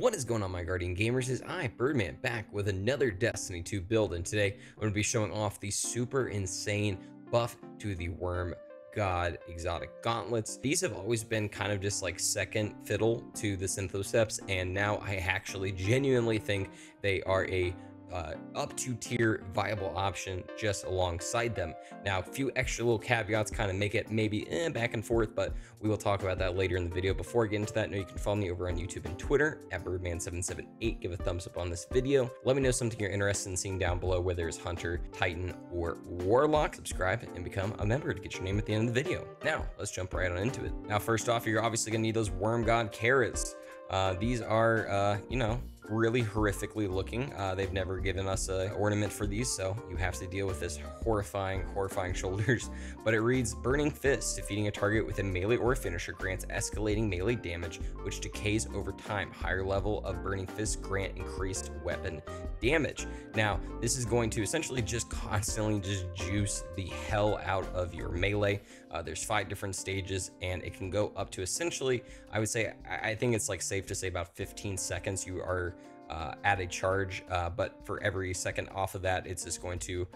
What is going on, my Guardian Gamers? It's I, Byrdman, back with another Destiny 2 build, and today I'm going to be showing off the super insane buff to the Wormgod exotic gauntlets. These have always been kind of just like second fiddle to the Synthoseps, and now I actually genuinely think they are a up to tier viable option just alongside them. Now, a few extra little caveats kind of make it maybe back and forth, but we will talk about that later in the video. Before I get into that, know you can follow me over on YouTube and Twitter at Byrdman778. Give a thumbs up on this video. Let me know something you're interested in seeing down below, whether it's Hunter, Titan, or Warlock. Subscribe and become a member to get your name at the end of the video. Now, let's jump right on into it. Now, first off, you're obviously gonna need those Wormgod carrots. These are, you know, really horrifically looking. They've never given us an ornament for these, so you have to deal with this horrifying shoulders. But it reads, Burning Fists, defeating a target with a melee or a finisher grants escalating melee damage, which decays over time. Higher level of Burning Fists grant increased weapon damage. Now, this is going to essentially just constantly just juice the hell out of your melee. There's 5 different stages, and it can go up to essentially, I would say, I think it's like safe to say about 15 seconds you are at a charge, but for every second off of that, it's just going to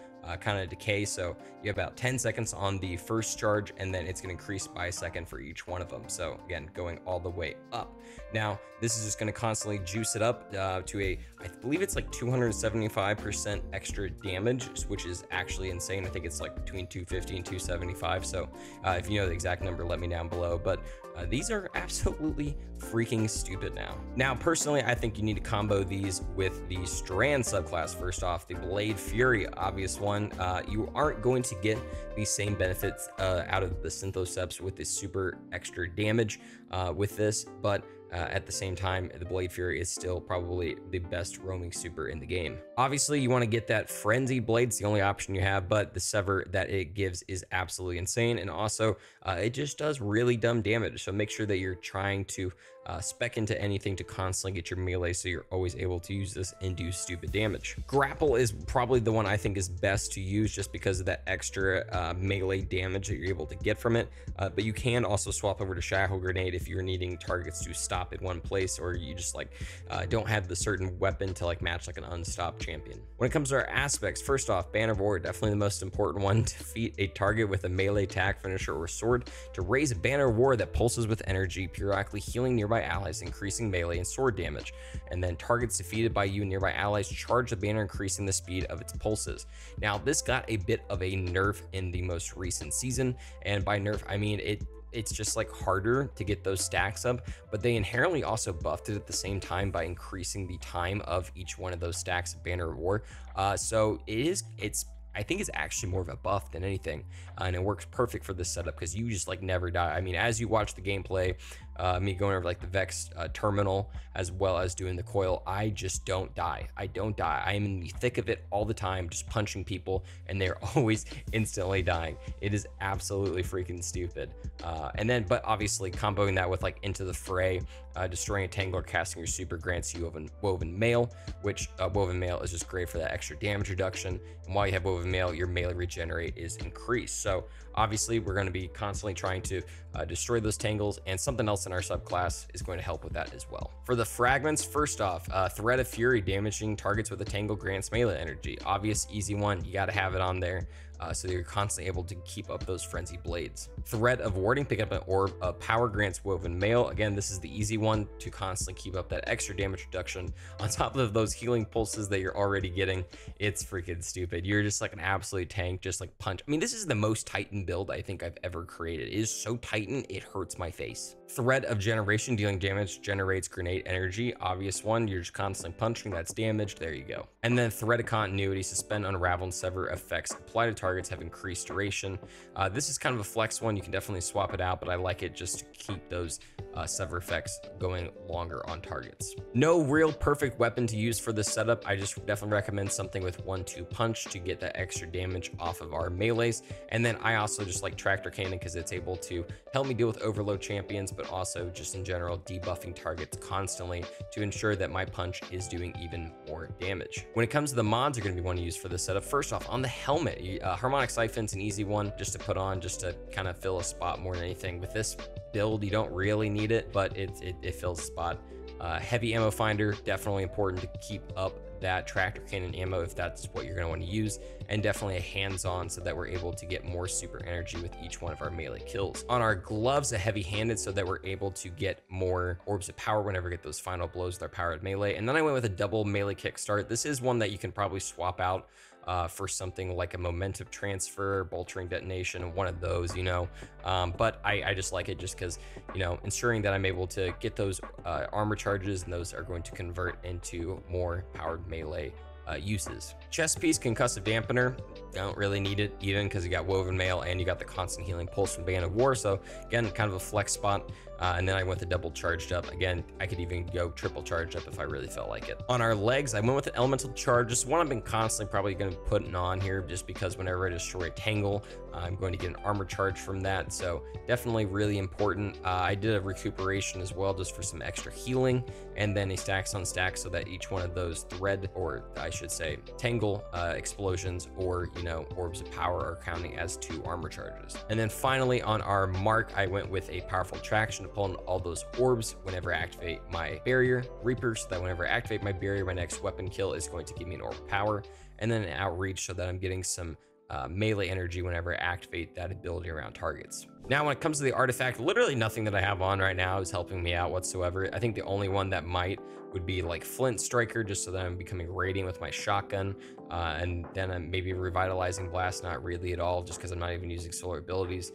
kind of decay. So you have about 10 seconds on the first charge, and then it's going to increase by a second for each one of them. So again, going all the way up. Now, this is just going to constantly juice it up to a, I believe it's like 275% extra damage, which is actually insane. I think it's like between 250 and 275. So if you know the exact number, let me know down below. But these are absolutely freaking stupid now. Now, personally, I think you need to combo these with the Strand subclass. First off, the Blade Fury, obvious one. You aren't going to get the same benefits out of the Synthoseps with the super extra damage with this, but at the same time, the Blade Fury is still probably the best roaming super in the game. Obviously, you want to get that Frenzy Blade. It's the only option you have, but the sever that it gives is absolutely insane. And also, it just does really dumb damage. So make sure that you're trying to spec into anything to constantly get your melee, so you're always able to use this and do stupid damage. Grapple is probably the one I think is best to use just because of that extra melee damage that you're able to get from it. But you can also swap over to Shackle Grenade if you're needing targets to stop in one place, or you just like don't have the certain weapon to like match like an unstopped champion. When it comes to our aspects, first off, Banner of War, definitely the most important one. Defeat a target with a melee attack, finisher, or sword to raise a Banner of War that pulses with energy, periodically healing nearby allies, increasing melee and sword damage. And then targets defeated by you nearby allies charge the banner, increasing the speed of its pulses. Now, this got a bit of a nerf in the most recent season, and by nerf I mean it's just like harder to get those stacks up, but they inherently also buffed it at the same time by increasing the time of each one of those stacks of Banner of War. So it's I think it's actually more of a buff than anything, and it works perfect for this setup because you just like never die. I mean, as you watch the gameplay, me going over like the Vex terminal as well as doing the coil, I just don't die. I don't die. I am in the thick of it all the time, just punching people, and they're always instantly dying. It is absolutely freaking stupid. And then, but obviously comboing that with like Into the Fray, destroying a tangle or casting your super grants you woven mail, which woven mail is just great for that extra damage reduction. And while you have woven mail, your melee regenerate is increased. So obviously we're going to be constantly trying to destroy those tangles, and something else in our subclass is going to help with that as well. For the fragments, first off, Thread of Fury, damaging targets with a tangle grants melee energy. Obvious, easy one. You got to have it on there. So you're constantly able to keep up those frenzy blades. Thread of Warding, pick up an orb of power grants woven mail. Again, this is the easy one to constantly keep up that extra damage reduction on top of those healing pulses that you're already getting. It's freaking stupid. You're just like an absolute tank, just like punch. I mean, this is the most Titan build I think I've ever created. It is so Titan, it hurts my face. Thread of Generation, dealing damage generates grenade energy. Obvious one, you're just constantly punching, that's damage. There you go. And then Thread of Continuity, suspend, unravel, and sever effects apply to targets have increased duration. This is kind of a flex one. You can definitely swap it out, but I like it just to keep those sever effects going longer on targets. No real perfect weapon to use for this setup. I just definitely recommend something with 1-2 punch to get that extra damage off of our melees. And then I also just like Tractor Cannon because it's able to help me deal with overload champions, but also just in general debuffing targets constantly to ensure that my punch is doing even more damage. When it comes to the mods you're going to be wanting to use for this setup, first off, on the helmet, Harmonic Siphon's an easy one just to put on, just to kind of fill a spot more than anything. With this build, you don't really need it, but it fills a spot. Heavy ammo finder, definitely important to keep up that tractor cannon ammo if that's what you're going to want to use, and definitely a hands-on so that we're able to get more super energy with each one of our melee kills. On our gloves, a heavy-handed so that we're able to get more orbs of power whenever we get those final blows with our powered melee. And then I went with a double melee kickstart. This is one that you can probably swap out for something like a momentum transfer, bolstering detonation, one of those, you know. But I just like it just because, you know, ensuring that I'm able to get those armor charges, and those are going to convert into more powered melee uses. Chest piece, Concussive Dampener. Don't really need it even because you got Woven Mail and you got the Constant Healing Pulse from Banner of War. So again, kind of a flex spot. And then I went with a double Charged Up. Again, I could even go triple Charged Up if I really felt like it. On our legs, I went with an Elemental Charge. Just one I've been constantly probably going to put on here just because whenever I destroy a Tangle, I'm going to get an Armor Charge from that. So definitely really important. I did a Recuperation as well just for some extra healing, and then a Stacks on Stack so that each one of those thread, or I should say Tangle explosions, or, you know, orbs of power are counting as two armor charges. And then finally on our mark, I went with a powerful attraction to pull in all those orbs whenever I activate my barrier reaper, so that whenever I activate my barrier, my next weapon kill is going to give me an orb of power. And then an outreach so that I'm getting some melee energy whenever I activate that ability around targets. Now, when it comes to the artifact, literally nothing that I have on right now is helping me out whatsoever. I think the only one that might would be like Flint Striker, just so that I'm becoming radiant with my shotgun, and then I'm maybe Revitalizing Blast, not really at all, just because I'm not even using solar abilities.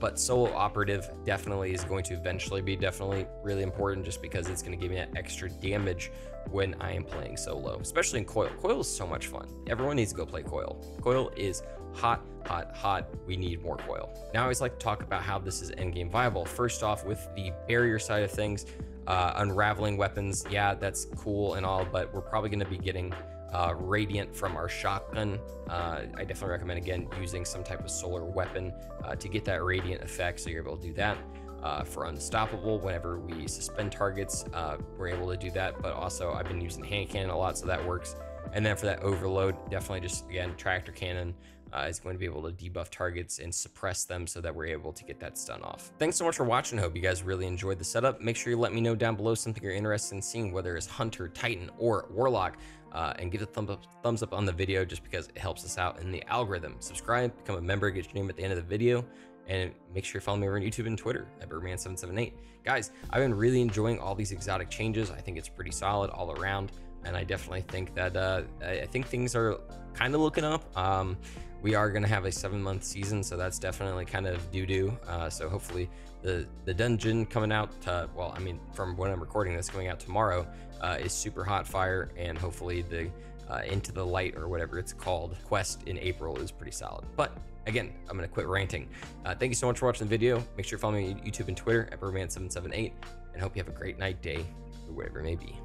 But Solo Operative definitely is going to eventually be definitely really important just because it's going to give me that extra damage when I am playing solo, especially in Coil. Coil is so much fun. Everyone needs to go play Coil. Coil is hot. We need more Coil. Now, I always like to talk about how this is endgame viable. First off, with the barrier side of things, unraveling weapons, yeah, that's cool and all, but we're probably going to be getting radiant from our shotgun. I definitely recommend, again, using some type of solar weapon to get that radiant effect, so you're able to do that. For unstoppable, whenever we suspend targets, we're able to do that, but also I've been using hand cannon a lot, so that works. And then for that overload, definitely just, again, tractor cannon is going to be able to debuff targets and suppress them so that we're able to get that stun off. Thanks so much for watching. I hope you guys really enjoyed the setup. Make sure you let me know down below something you're interested in seeing, whether it's Hunter, Titan, or Warlock, and give a thumbs up on the video just because it helps us out in the algorithm. Subscribe, become a member, get your name at the end of the video, and make sure you follow me over on YouTube and Twitter at Byrdman778. Guys, I've been really enjoying all these exotic changes. I think it's pretty solid all around, and I definitely think that I think things are kind of looking up. We are going to have a 7-month season, so that's definitely kind of doo-doo. So hopefully the dungeon coming out, well, I mean, from when I'm recording this, going out tomorrow, is super hot fire, and hopefully the Into the Light, or whatever it's called, quest in April is pretty solid. But again, I'm going to quit ranting. Thank you so much for watching the video. Make sure you follow me on YouTube and Twitter at Byrdman778, and hope you have a great night, day, or whatever it may be.